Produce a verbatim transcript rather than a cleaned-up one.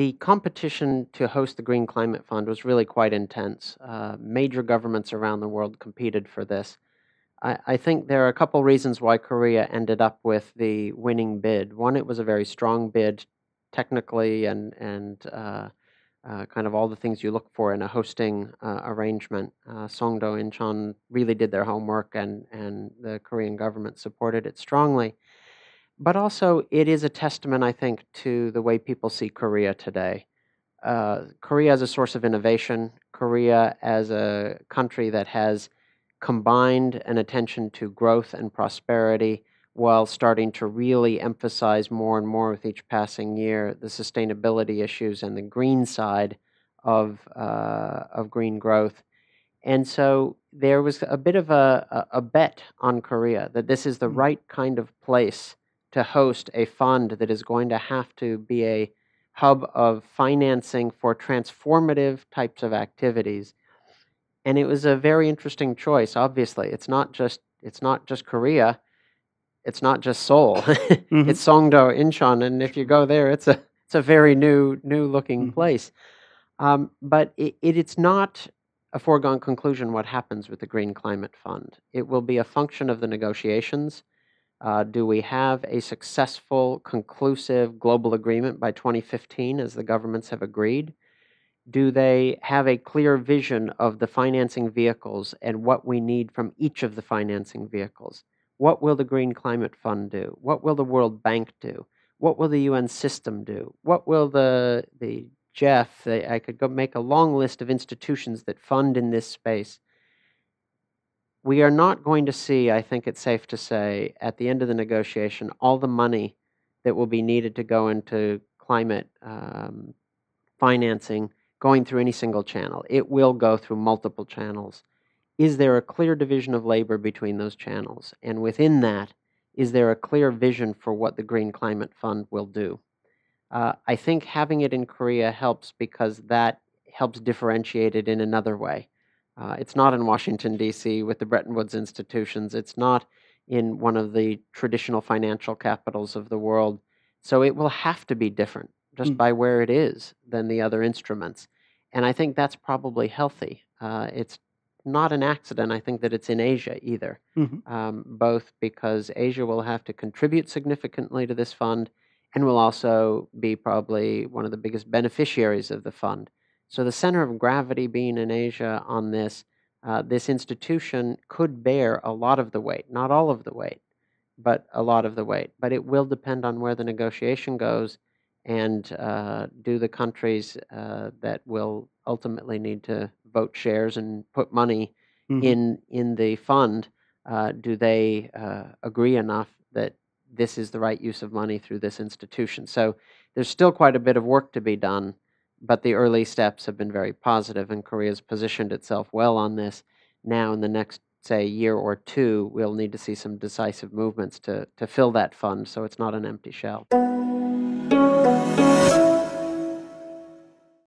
the competition to host the Green Climate Fund was really quite intense. Uh, major governments around the world competed for this. I, I think there are a couple reasons why Korea ended up with the winning bid. One, it was a very strong bid technically and, and uh, uh, kind of all the things you look for in a hosting uh, arrangement. Uh, Songdo, Incheon really did their homework, and, and the Korean government supported it strongly. But also, it is a testament, I think, to the way people see Korea today. Uh, Korea as a source of innovation, Korea as a country that has combined an attention to growth and prosperity while starting to really emphasize more and more with each passing year the sustainability issues and the green side of, uh, of green growth. And so there was a bit of a, a, a bet on Korea that this is the right kind of place to host a fund that is going to have to be a hub of financing for transformative types of activities. And it was a very interesting choice, obviously. It's not just, it's not just Korea, it's not just Seoul. Mm-hmm. It's Songdo, Incheon, and if you go there, it's a, it's a very new, new looking mm-hmm. place. Um, but it, it, it's not a foregone conclusion what happens with the Green Climate Fund. It will be a function of the negotiations. Uh, do we have a successful, conclusive global agreement by twenty fifteen, as the governments have agreed? Do they have a clear vision of the financing vehicles and what we need from each of the financing vehicles? What will the Green Climate Fund do? What will the World Bank do? What will the U N system do? What will the, the G E F, the, I could go make a long list of institutions that fund in this space. We are not going to see, I think it's safe to say, at the end of the negotiation, all the money that will be needed to go into climate um, financing going through any single channel. It will go through multiple channels. Is there a clear division of labor between those channels? And within that, is there a clear vision for what the Green Climate Fund will do? Uh, I think having it in Korea helps because that helps differentiate it in another way. Uh, it's not in Washington, D C with the Bretton Woods institutions. It's not in one of the traditional financial capitals of the world. So it will have to be different just mm. by where it is than the other instruments. And I think that's probably healthy. Uh, it's not an accident, I think, that it's in Asia either, mm-hmm. um, both because Asia will have to contribute significantly to this fund and will also be probably one of the biggest beneficiaries of the fund. So the center of gravity being in Asia on this, uh, this institution could bear a lot of the weight, not all of the weight, but a lot of the weight. But it will depend on where the negotiation goes and uh, do the countries uh, that will ultimately need to vote shares and put money mm-hmm. in, in the fund, uh, do they uh, agree enough that this is the right use of money through this institution? So there's still quite a bit of work to be done. But the early steps have been very positive, and Korea's positioned itself well on this. Now, in the next, say, year or two, we'll need to see some decisive movements to, to fill that fund so it's not an empty shell.